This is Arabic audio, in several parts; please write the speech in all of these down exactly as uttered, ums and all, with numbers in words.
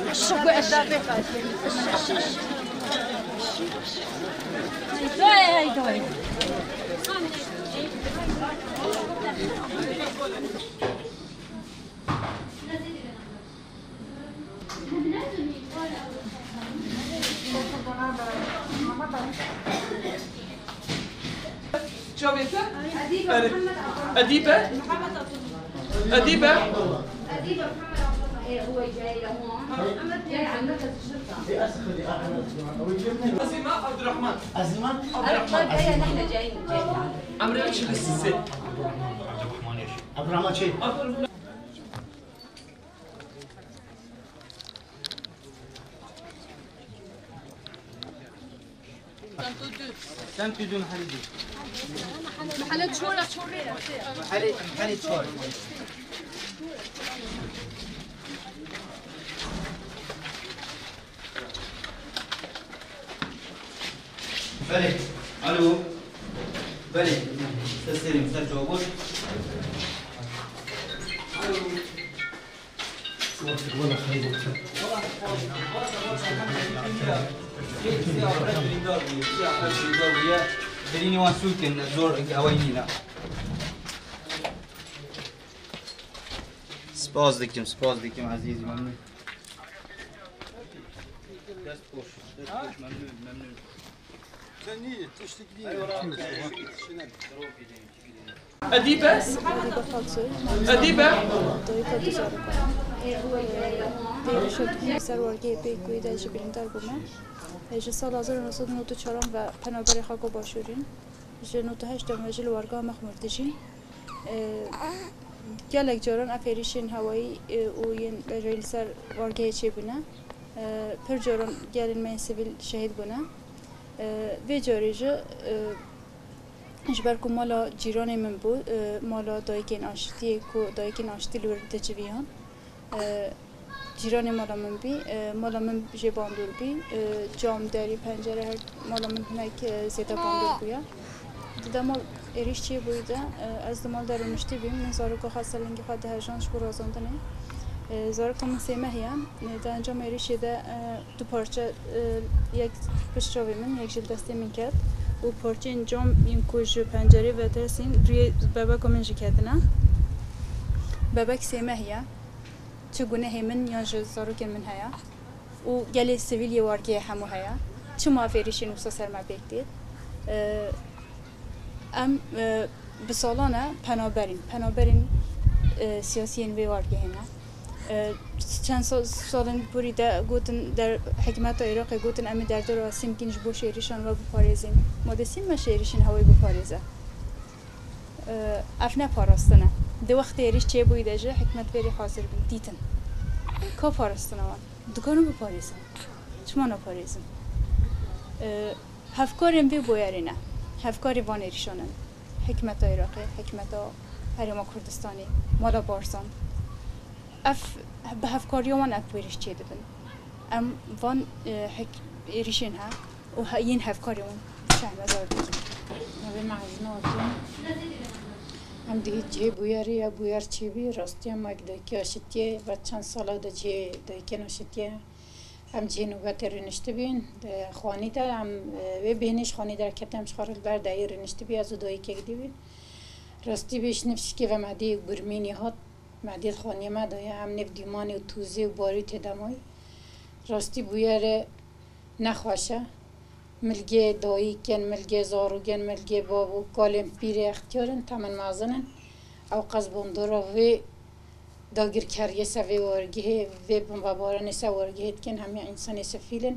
شو بيسا؟ أديبة أديبة أديبة هو جاي لهون محمد جاي على مركز الشرطه أزيمة عبد الرحمن أزيمة عبد الرحمن جاي نحن جايين عمري ايش لسه عبد الرحمن ايش عبد الرحمن شيء سنتو دو محلدي محلد شو ولا شو محلد محلد شو بلي الو بلي تسلم سجل وقول الو وقت ولا خير وقت والله والله سبازلكم سبازلكم عزيزي ممنون دست بوش دست بوش ممنون ممنون أديبة أديبة ویژوریج اجبارکم مالا جیرانی من بود مالا دایکین آشتی کو دایکین آشتی لور دچیان جیرانی مالا من بی مالا من جیبان دور بی جام داری پنجره هر مالا من هنگ زیاد باندور بیا دیدم اریشی بوده از دمال درونشتی بیم نزار که خاصه لینگی خدا هر جانش بر آزمندنه زاركم سيمهيان ده انجام ايريشي ده دو پارچه یک پشتراوی من یک جل دسته من کرد و پارچه انجام این کج پنجره و ترسین روی ببک منجی کردنه ببک سیمهیه چگونه همین یا جل زارکم من هیا و گلی سویل یه وارگی همو هیا چه ماف ايريشی نوسا سرما بکدید ام بسالانه پنابرین پنابرین سیاسیین وی وارگی هنه چند سالن پوری ده گوتن در حکمت عراق گوتن امی در دور آسیم کنش بو شعریشان و بپارزین مادسین ما شعریشین هوای بپارزه افنه پارستنه ده وقت ایریش چه بویده جه حکمت ویری حاضر بید دیتن که پارستنه وان دکانو بپارزن چما نا پارزن هفکاریم بی بویرینه هفکاری وان ایریشانن حکمت عراقی حکمت هریما کردستانی مالا بارزان اف بهفكار يومان اكبرش تشدبن ام فان حك ريشينها وهين هفكار يوم شعب ازار نبي معزناتي ام دي جي بوياري ابويار تشبي راستي ماكدكي اشتي بچن سالا دجي دكن اشتي ام جينو بترنشتبين خواني تا ام ببينش خواني در كتم شخر البر دايرنشتبي از دوي كديبي راستي بيش نفسكي و مدي برميني هات معدل خانی مدایا هم نبدیمانی و توزی و باری تدمای راستی بویاره نخواشه ملگه دایی کن ملگه زاروگن ملگه بابو کالم پیر اختیارن تمن مازنن او قزبوندورا وی داگر کریه سوی وارگه وی بمباران سوی وارگه اتکن همه انسان سفیلن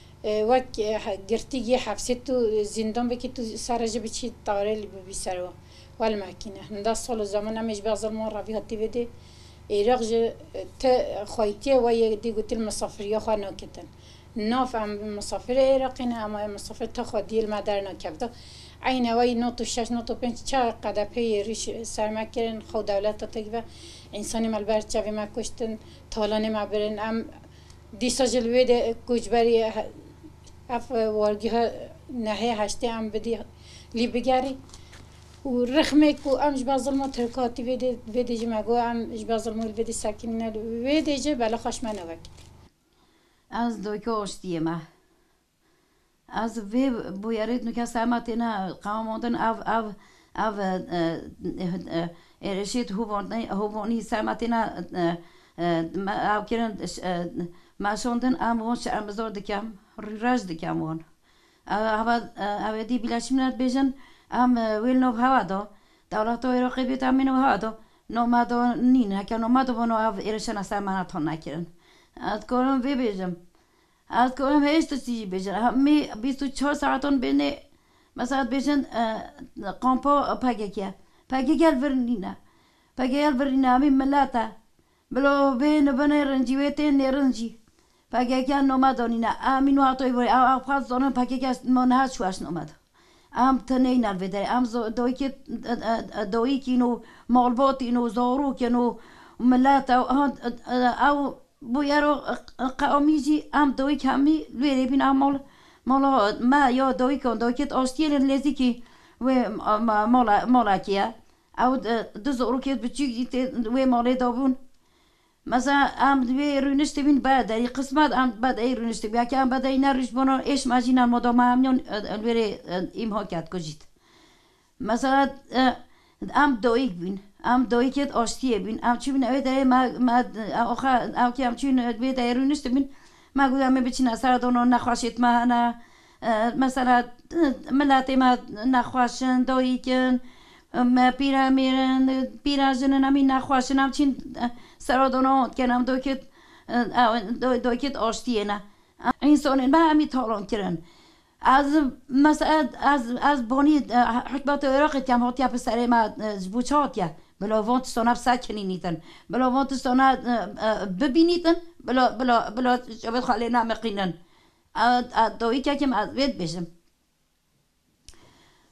وقت گرتی یه حبسه تو زندان بکی تو سرجه بچی تاریل بی سرو وال ماکینه هنده سال زمان همیش به ظلمان روی هاتی بده عراق جه تا خواهیتیه و یه دیگوتیل مسافری ها خواه ناکتن نوفم مسافر عراقین اما مسافر تا خودیل مادر نکفته عین وی نوت و شش نوت و پنج چهار قدر پی ریش سرمک کردن خود دولت تقیبه انسانی ملبر چوی ما کشتن طالانه ما برن ام دیسا جلوه ده گوجبری اف وارگی ها نهه هشته ام بدی لی بگری و رخمه کو ام جبا ظلم و ترکاتی ویده ویده جمعگو ام جبا ظلم و ویده ساکین نل ویده جه بلا خشمه نوکید از دویکه آشتیه ما از وی بویارید نکه سامت اینا قاماندن او او او ارشید هوانی سامت اینا او کرن ماشوندن ام وان شرمزار دکم رج دکم وان او دی بیلاشیم ند بیجن ام ویل نو هوا دا دولت عراقی بیت ام نو هوا دا نومدو نین هکه نومدو وانو او ارشن سامت هان نکرن از کارم وی بیجم از کارم هیچ تو چیزی بیشن همی بیست و چهار ساعتان بینه مثلا بیشن قامپا پگه که پگه گل ورنینه پگه گل ورنینه همی ملتا بلو بین بنه رنجی ویتین نرنجی پگه که نومه دانینه همی نواتوی وری او خواست دانم پگه که ما نه شوش نومده هم تنه نلویده هم دایی که اینو مالبات اینو زارو که اینو ملتا او بویارو قومیجی ام دوی کمی لوری بین امال مالا ما یا دوی کن دوی کت آشتیل لذی کی و مالا مالا کیا او دو زورو کت بچی و مالا دابون مثلا ام دوی رونشت بین بعد داری قسمت ام بعد ای رونشت بیا که ام بعد این رونشت بنا اش مجین مادام همیان لوری امها کت کجید مثلا ام دوی بین ام دوی که آشتیه بین ام چی بین اوی داره ما ما آخه او که ام چی اوی داره رونشت بین ما گودم بچین اثر دانو نخواشید ما نه مثلا ملت ما نخواشن دوی کن ما پیرا میرن پیرا جنن امی نخواشن ام چین سر دانو کنم دوی که دوی که آشتیه نه انسان ما امی تالان کرن از مثلا از از بانی حکمت عراق کم هاتیه پسر ما بوچه هاتیه بلا وانت سانه سکنی نیتن بلا وانت سانه ببینیتن بلا بلا بلا شبت خاله نمقینن دوی که کم از وید بشم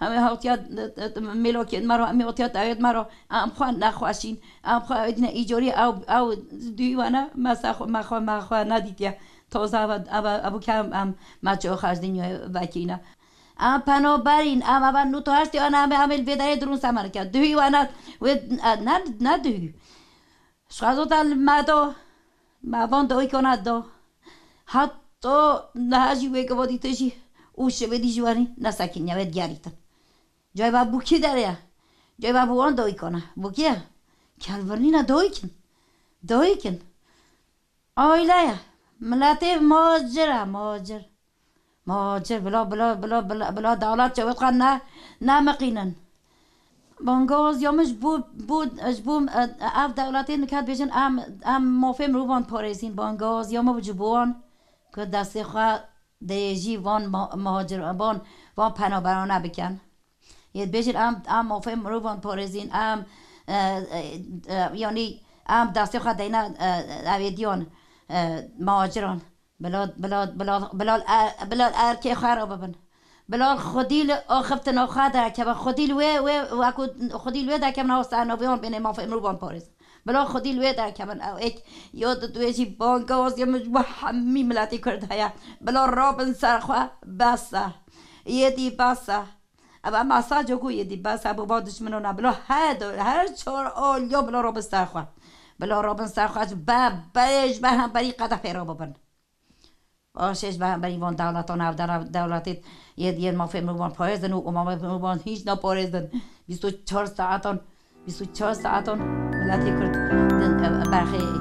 همی هاتیت ملاکیت مرا همی هاتیت دوید مرا ام خواه نخواشین ام خواه ایدین ایجاری او او دویوانه مخواه مخواه ندیدیه تازه او کم ام مچه خشدین یا وکینه ام پنابرین ام اول نو تا هشتی آن همه همه الویدره درون سمر کرد دوی و نه نه دوی شخصات المدا موان دوی کند دا حتی نهجی ویگوادی تشی او شویدی جوانی نسکین یوید گریتن جای با بوکی داره جای با بوان دوی کنه بوکیه کلورنی نه دوی کن دوی کن آیله ملته ماجره ماجر ماجر بلا بلا بلا بلا بلا دولت شويت قنا نامقينا بانغاز يومش بود بود اجبوم اف دولتين كات بيجن ام ام مفهم روان باريزين بانغاز يوم بجبون كد دسته خو ديجي وان مهاجر وان وان پنابرانه بكن يد بيجن ام ام مفهم روان باريزين ام يعني ام دسته خو دينا اويديون مهاجران بلاد بلاد بلاد بلاد بلاد ارکی خرابه بن بلاد خودیل آخفتن آخاده که با خودیل و و و خودیل و دکم ناست آنویان بین ما فهم رو بان پاریس بلاد خودیل و دکم آو اک یاد دویشی بانگاز یا مجبور همی ملتی کرده یا بلاد رابن سرخوا بسه یه دی بسه اما مساج جو یه دی بسه با بادش منو بلاد هر هر چهار آلیا بلاد رابن سرخوا بلاد رابن سرخوا با بیش به هم بری قطع فرابه بن آشش به بری وان دولتان او در دولتیت یه دیگر ما فهم روان پارزن و ما فهم روان هیچ نا پارزن بیست و چهار ساعتان بیست و چهار ساعتان ملتی کرد برخی